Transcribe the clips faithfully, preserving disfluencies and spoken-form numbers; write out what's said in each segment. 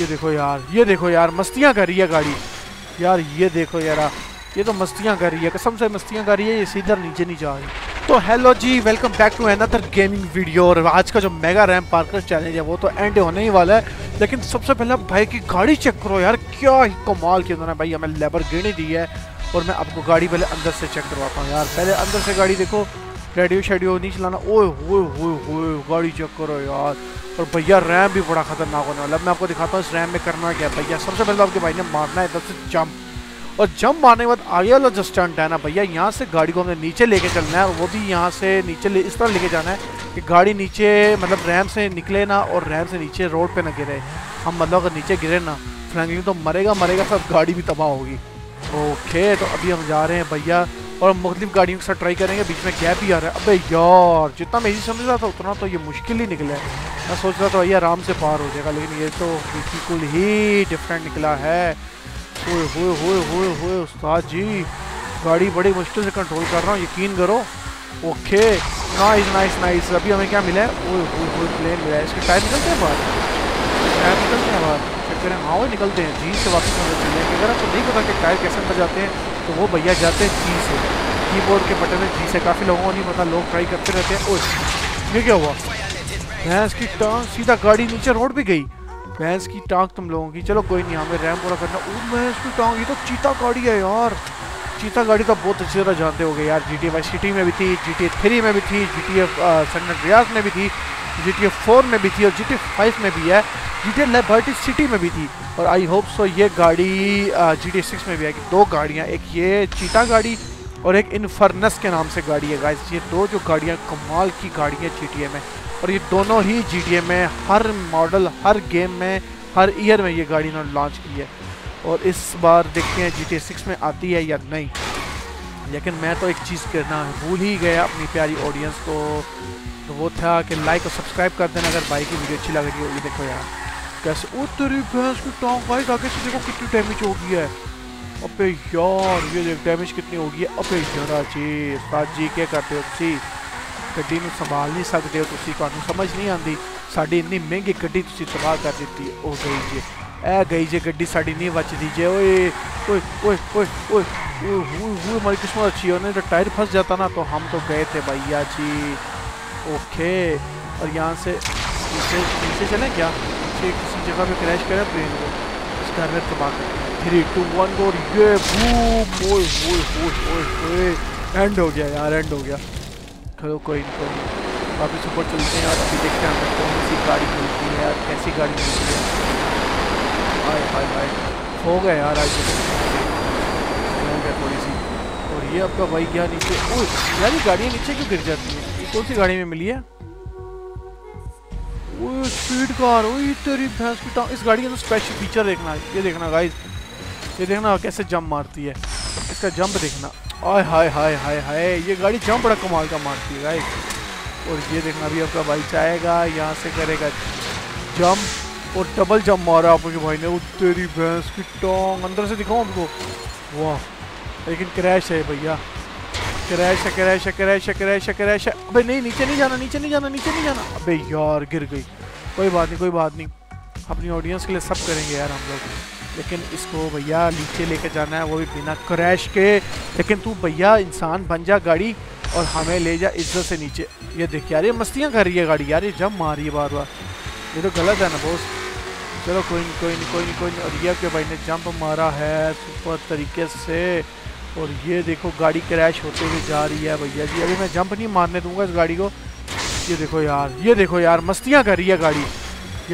ये देखो यार, ये देखो यार मस्तियाँ कर रही है गाड़ी यार, ये देखो यार ये तो मस्तियाँ कर रही है, कसम से मस्तियाँ कर रही है, ये सीधा नीचे नहीं जा रही। तो hello ji, welcome back to another gaming video. और आज का जो मेगा रैंप पार्कर चैलेंज है वो तो एंड होने ही वाला है, लेकिन सबसे पहले भाई की गाड़ी चेक करो यार, क्या ही कमाल की उन्होंने भाई हमें लैम्बोर्गिनी दी है। और मैं आपको गाड़ी पहले अंदर से चेक करवाता हूँ यार, पहले अंदर से गाड़ी देखो, रेडियो शेडियो नहीं चलाना। ओए होए होए होए, गाड़ी चेक करो यार। और भैया रैम भी बड़ा खतरनाक होने वाला है, मैं आपको दिखाता हूँ इस रैम में करना क्या है। भैया सबसे पहले आपके भाई ने मारना है तब से जंप, और जंप मारने के बाद आरियल और जस्टंट है ना भैया, यहाँ से गाड़ी को हमने नीचे लेके चलना है। और वो भी यहाँ से नीचे ले, इस तरह लेके जाना है कि गाड़ी नीचे मतलब रैम से निकले ना, और रैम से नीचे रोड पे ना गिरे हम, मतलब अगर नीचे गिरे ना फ्लैंकिंग तो मरेगा मरेगा सब, गाड़ी भी तबाह होगी। ओके तो अभी हम जा रहे हैं भैया, और मुख्तलिफ गाड़ियों के साथ ट्राई करेंगे। बीच में गैप ही आ रहा है, अबे यार जितना मैं इजी समझ रहा था उतना तो ये मुश्किल ही निकला है। मैं सोच रहा था भैया आराम से पार हो जाएगा, लेकिन ये तो बिल्कुल ही डिफरेंट निकला है। ओए होए होए होए होए उस्ताद जी, गाड़ी बड़ी मुश्किल से कंट्रोल कर रहा हूँ, यकीन करो। Okay nice nice nice. अभी हमें क्या मिला है? ओए होए होए प्लेन मिला है। इसके टायर निकलते हैं बाहर, टायर निकलते हैं बाहर, चेक करें। हाँ वो निकलते हैं जी से वापस हम चले हैं। अगर आपको नहीं पता कि टायर कैसे अंदर जाते हैं तो वो भैया जाते हैं जी से, की बोर्ड के बटन है जी से। काफ़ी लोगों को नहीं पता, लोग ट्राई करते रहते हैं। ओह ये क्या हुआ? भैंस की टांग सीधा गाड़ी नीचे रोड पर गई। भैंस की टांग तुम लोगों की, चलो कोई नहीं, हमें रैम पूरा करना। ओ भैंस की टांग, ये तो चीता गाड़ी है यार। चीता गाड़ी तो बहुत अच्छी तरह जानते होंगे यार, जीटीए फाइव सिटी में भी थी, जीटीए थ्री में भी थी, जीटीए सन रियाज में भी थी, जीटीए फोर में भी थी, और जीटीए फाइव में भी है, जीटीए लिबर्टी सिटी में भी थी, और आई होप सो ये गाड़ी जीटीए सिक्स में भी है। कि दो गाड़ियाँ, एक ये चीता गाड़ी और एक इनफर्नस के नाम से गाड़ी है गाइस। ये दो जो गाड़ियाँ कमाल की गाड़ियाँ जीटीए में, और ये दोनों ही जीटीए में हर मॉडल, हर गेम में, हर ईयर में ये गाड़ी इन्होंने लॉन्च की है। और इस बार देखते हैं जीटीए सिक्स में आती है या नहीं। लेकिन मैं तो एक चीज़ करना भूल ही गया अपनी प्यारी ऑडियंस को, तो वो था कि लाइक और सब्सक्राइब कर देना अगर भाई की वीडियो अच्छी लग रही हो। ये देखो यार कैसे उतरी भैंस की टांग, भाई आगे से देखो कितनी डैमेज हो गई है। अबे यार ये देख डैमेज कितनी हो गई है। अबे यार जी साथ जी क्या करते हो जी, गड्डी में संभाल नहीं सकते हो तुसी, तुहानू समझ नहीं आती, साड़ी इतनी महंगी गड्डी तुसी तबाह कर दी। ओ गई जे, ए गई जे गड्डी, साड़ी नहीं बचती जे। ओए ओए ओए ओए ओए ओए, हमारी किस्मत अच्छी है, नहीं तो टायर फंस जाता ना, तो हम तो गए थे भैया जी। ओके और यहाँ से नीचे नीचे चलें क्या? नीचे किसी जगह पे क्रैश करें प्लेन को, इस घर में तबाह करें। थ्री टू वन और ये एंड हो गया यार, एंड हो गया। चलो कोई नहीं, वापस ऊपर चलते हैं और अभी देखते हैं कौन सी गाड़ी मिलती है और कैसी गाड़ी मिलती है। हाय हाय हाय, हो गया यार आज हो गया थोड़ी सी। और ये आपका भाई क्या नीचे? ओ यार ये गाड़ियाँ नीचे क्यों गिर जाती हैं? कौन सी गाड़ी में मिली है? वो स्पीड कार, वो तेरी भैंस की टांग। इस गाड़ी का तो स्पेशल फीचर देखना, ये देखना गाइस, ये देखना कैसे जंप मारती है, इसका जंप देखना। आय हाय हाय हाय हाय, ये गाड़ी जंप बड़ा कमाल का मारती है गाइस। और ये देखना भी आपका भाई चाहेगा, यहाँ से करेगा जंप और डबल जंप मारा आपके भाई ने। वो तेरी भैंस की टांग, अंदर से दिखाऊँ आपको? वाह लेकिन क्रैश है भैया, क्रैश है क्रैश है क्रैश है क्रैश है क्रैश है। अबे नहीं, नीचे नहीं जाना, नीचे नहीं जाना, नीचे नहीं जाना। अबे यार गिर गई, कोई बात नहीं कोई बात नहीं, अपनी ऑडियंस के लिए सब करेंगे यार हम लोग। लेकिन इसको भैया नीचे लेके जाना है, वो भी बिना क्रैश के। लेकिन तू भैया इंसान बन जा गाड़ी, और हमें ले जा इज्जत से नीचे। ये देख यार ये मस्तियाँ कर रही है गाड़ी यार, ये जंप मार रही है बार बार, ये तो गलत है ना बॉस। चलो कोई नहीं कोई नहीं कोई नहीं कोई नहीं। और ये आपके भाई ने जंप मारा है सुपर तरीके से, और ये देखो गाड़ी क्रैश होते हुए जा रही है भैया जी। अभी मैं जंप नहीं मारने दूँगा इस गाड़ी को। ये देखो यार, ये देखो यार मस्तियाँ कर रही है गाड़ी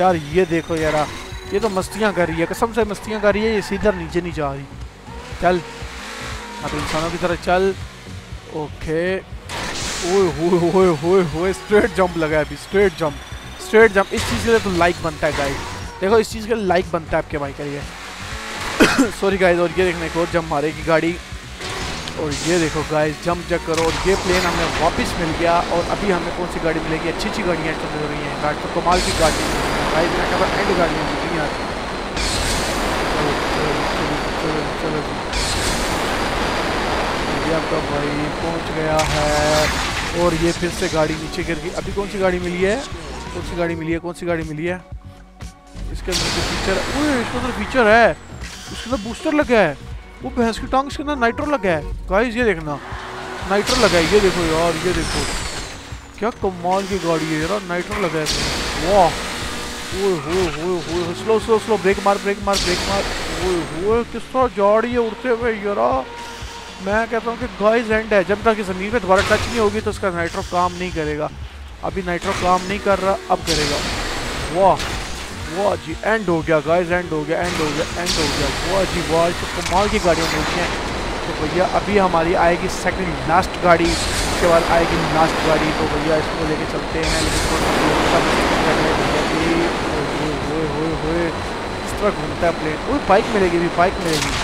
यार, ये देखो यार ये तो मस्तियाँ कर रही है, कसम से मस्तियाँ कर रही है, ये सीधा नीचे नहीं जा रही। चल अब इंसानों की तरह चल। ओके ओए होए होए होए होए, स्ट्रेट जंप लगा है अभी, स्ट्रेट जंप स्ट्रेट जंप। इस चीज़ के लिए तो लाइक बनता है गाइस, देखो इस चीज़ के लिए लाइक बनता है आपके भाई के लिए। Sorry guys. और ये देखने को जंप मारेगी गाड़ी, और ये देखो गाइस जंप चेक करो। और ये प्लेन हमें वापस मिल गया। और अभी हमें कौन सी गाड़ी मिलेगी? अच्छी अच्छी गाड़ियाँ चल रही हैं, गाड़ी तो कमाल की गाड़ी भाई, मैं कहा एंड गाड़ियाँ नहीं आती। चलो जी आपका भाई पहुँच गया है, और ये फिर से गाड़ी नीचे गिर गई। अभी कौन सी गाड़ी मिली है? कौन सी गाड़ी मिली है? कौन सी गाड़ी मिली है? इसके अंदर तो फीचर है, इसके अंदर फीचर है, इसके अंदर बूस्टर लगा है, वो भैंस की टांग, इसके अंदर नाइट्रो लगा है। गाइस ये देखना नाइट्रो लगा है, ये देखो यार, ये देखो क्या कमाल की गाड़ी है यार, नाइट्रो लगा है। वाह ओए होए होए होए, स्लो स्लो स्लो, ब्रेक मार ब्रेक मार ब्रेक मार, ओए होए किस तरह जा रही है उड़ते हुए यार। मैं कहता हूँ कि गाइस एंड है, जब तक कि ज़मीन पे दोबारा टच नहीं होगी तो उसका नाइट्रो काम नहीं करेगा। अभी नाइट्रो काम नहीं कर रहा, अब करेगा। वाह वाह जी, एंड हो गया गाइस, एंड हो गया एंड हो गया एंड हो गया। वाह जी वाह, तो कमाल की गाड़ियाँ मिलती हैं। तो भैया अभी हमारी आएगी सेकंड लास्ट गाड़ी, उसके बाद आएगी लास्ट गाड़ी। तो भैया इसको लेके चलते हैं, इस तरह घूमता है प्लेन। वो बाइक मिलेगी भी, बाइक मिलेगी।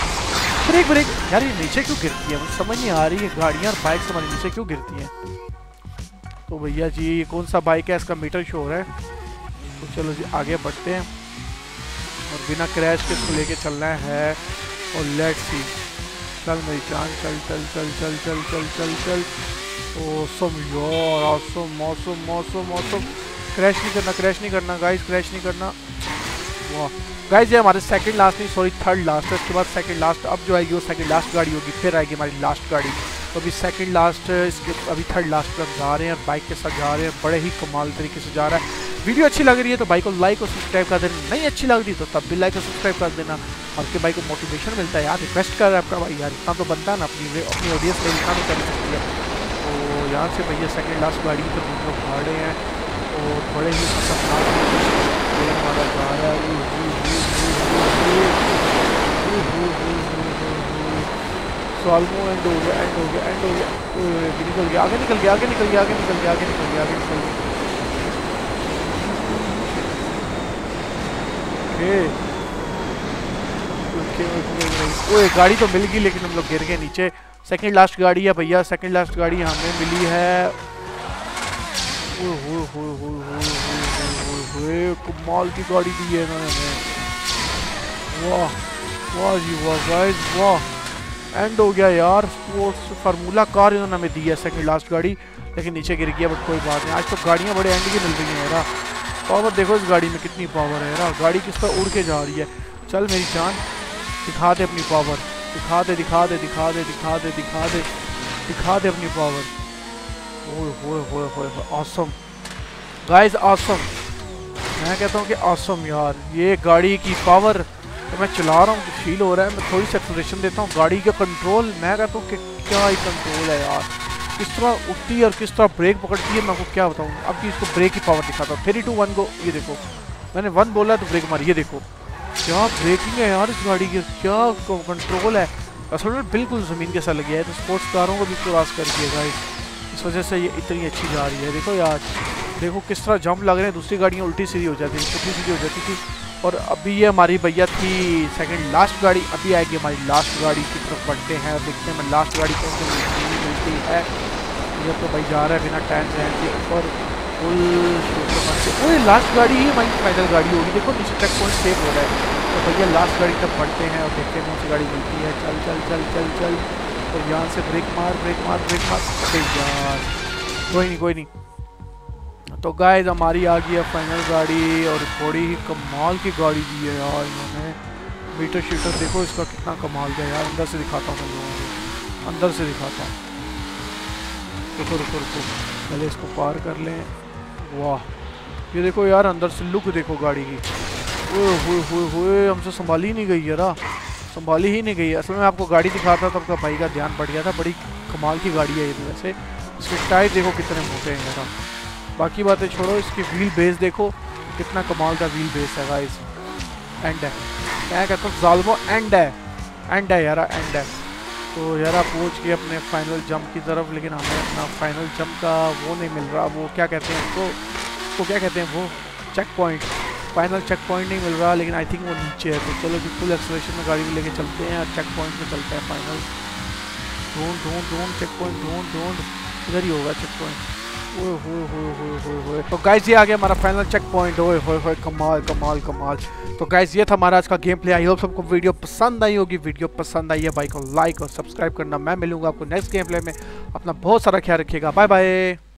ब्रेक ब्रेक यार, ये नीचे क्यों गिरती है, मुझे समझ नहीं आ रही है। गाड़ियाँ और बाइक हमारे नीचे क्यों गिरती हैं। तो भैया जी ये कौन सा बाइक है, इसका मीटर शो है। तो चलो जी आगे बढ़ते हैं और बिना क्रैश के इसको लेके चलना है। और लेट्स सी, चल मेरी जान, चल चल चल चल चल चल चल चल। ऑसम यार, awesome awesome awesome awesome. Crash नहीं करना, क्रैश नहीं करना गाइस, क्रैश नहीं करना। वाह गाइस ये हमारे सेकंड लास्ट नहीं, सॉरी थर्ड लास्ट है। उसके बाद सेकंड लास्ट अब जो आएगी वो सेकंड लास्ट गाड़ी होगी, फिर आएगी हमारी लास्ट गाड़ी। तो अभी सेकंड लास्ट इसके, अभी थर्ड लास्ट पर जा रहे हैं, बाइक के साथ जा रहे हैं। बड़े ही कमाल तरीके से जा रहा है। वीडियो अच्छी लग रही है तो बाइक को लाइक और सब्सक्राइब कर देना, नहीं अच्छी लग रही तो तब भी लाइक और सब्सक्राइब कर देना। आपके भाई को मोटिवेशन मिलता है यार, रिक्वेस्ट कर रहा है आपका भाई यार, इतना तो बनता है ना अपनी अपनी ऑडियंस में, इतना तो कर सकती है। तो यहाँ से भैया सेकेंड लास्ट गाड़ी की तरफ लोग भाड़ रहे हैं और बड़े ही हमारा जा रहा है। साल्मो एंड हो गया, एंड हो गया एंड हो गया, निकल गया, आगे निकल गया, आगे निकल गया, आगे निकल गया, आगे निकल गया, आगे निकल गया। ओए गाड़ी तो मिल गई लेकिन हम लोग गिर गए नीचे। सेकंड लास्ट गाड़ी है भैया, सेकंड लास्ट गाड़ी हमें मिली है। कमाल की गाड़ी दी है इन्होंने हमें। वाह वाह जी वाह गाइस वाह, एंड हो गया यार। स्पोर्ट्स फार्मूला कार इन्होंने हमें दी है सेकंड लास्ट गाड़ी, लेकिन नीचे गिर गया बट कोई बात नहीं। आज तो गाड़ियाँ बड़े एंड की मिल रही हैं यार। पावर देखो इस गाड़ी में कितनी पावर है यार, गाड़ी किस तरह उड़ के जा रही है। चल मेरी जान, दिखा दे अपनी पावर, दिखा दे दिखा दे दिखा दे दिखा दे दिखा दे दिखा दे अपनी पावर। ओए ऑसम गाइस, ऑसम। मैं कहता हूँ कि ऑसम यार, ये गाड़ी की पावर। तो मैं चला रहा हूँ तो फील हो रहा है, मैं थोड़ी सी एक्सलेशन देता हूँ। गाड़ी का कंट्रोल, मैं कहता हूँ कि क्या ही कंट्रोल है यार, किस तरह उठती है और किस तरह ब्रेक पकड़ती है, मैं आपको क्या बताऊँ। अब इसको ब्रेक की पावर दिखाता हूँ, थ्री टू वन को। ये देखो मैंने वन बोला तो ब्रेक मारी, ये देखो क्या ब्रेकिंग है यार इस गाड़ी की, क्या कंट्रोल है। असल में बिल्कुल ज़मीन के साथ लग गया है, तो स्पोर्ट्स कारों को भी क्रॉस कर दिया गाइस, इस वजह से ये इतनी अच्छी जा रही है। देखो यार, देखो किस तरह जंप लग रहे हैं, दूसरी गाड़ियाँ उल्टी सीधी हो जाती थी, उल्टी सीधी हो जाती थी। और अभी ये हमारी भैया थी सेकंड लास्ट गाड़ी, अभी आएगी हमारी लास्ट गाड़ी की तरफ। बढ़ते हैं और देखते हैं लास्ट गाड़ी कौन सी मिलती है। ये तो भाई जा रहा है बिना टाइम रहने के ऊपर फुल शोर। वो लास्ट गाड़ी ही हमारी पैदल गाड़ी होगी। देखो नीचे चेक पॉइंट सेव हो रहा है। तो भैया लास्ट गाड़ी तक बढ़ते हैं और देखते हैं कौन सी गाड़ी मिलती है। चल चल चल चल चल। और यहाँ से ब्रेक मार ब्रेक मार ब्रेक मार। अरे यार कोई नहीं कोई नहीं। तो गाइस हमारी आ गई है फाइनल गाड़ी, और बड़ी ही कमाल की गाड़ी दी है यार इन्होंने। मीटर शीटर देखो इसका कितना कमाल का यार। अंदर से दिखाता हूँ मैं लोगों को, अंदर से दिखाता हूँ। रुको रुको रुको, पहले इसको पार कर लें। वाह ये देखो यार, अंदर से लुक देखो गाड़ी की। ओए होए होए होए, हमसे संभाली नहीं गई यार, संभाली ही नहीं गई। असल में आपको गाड़ी दिखाता था, आपका भाई का ध्यान बढ़ गया था। बड़ी कमाल की गाड़ी है ये। वैसे इसके टायर देखो कितने मोटे हैं यार, बाकी बातें छोड़ो। इसकी व्हील बेस देखो कितना कमाल का व्हील बेस है गाइस। एंड है, मैं कहता हूँ ज़ाल्मो एंड है, एंड है यारा, एंड है। तो यारा पहुँच गए अपने फाइनल जंप की तरफ, लेकिन हमें अपना फाइनल जंप का वो नहीं मिल रहा। वो क्या कहते हैं उसको, उसको क्या कहते हैं, वो check point, final check point नहीं मिल रहा, लेकिन आई थिंक वो नीचे है। तो चलो जी फुल एक्सलेशन में गाड़ी को लेकर चलते हैं और चेक पॉइंट में चलते हैं। फाइनल ढूंढ ढूंढ ढूंढ चेक पॉइंट, ढूंढ ढूंढ इधर ही होगा चेक पॉइंट। ओए होए होए होए होए होए। तो गाइस ये आ गया हमारा फाइनल चेक पॉइंट। ओए होए होए, कमाल कमाल कमाल। तो गाइस ये था हमारा आज का गेम प्ले। आई होप सबको वीडियो पसंद आई होगी। वीडियो पसंद आई है भाई को लाइक और सब्सक्राइब करना। मैं मिलूंगा आपको नेक्स्ट गेम प्ले में। अपना बहुत सारा ख्याल रखिएगा, बाय बाय।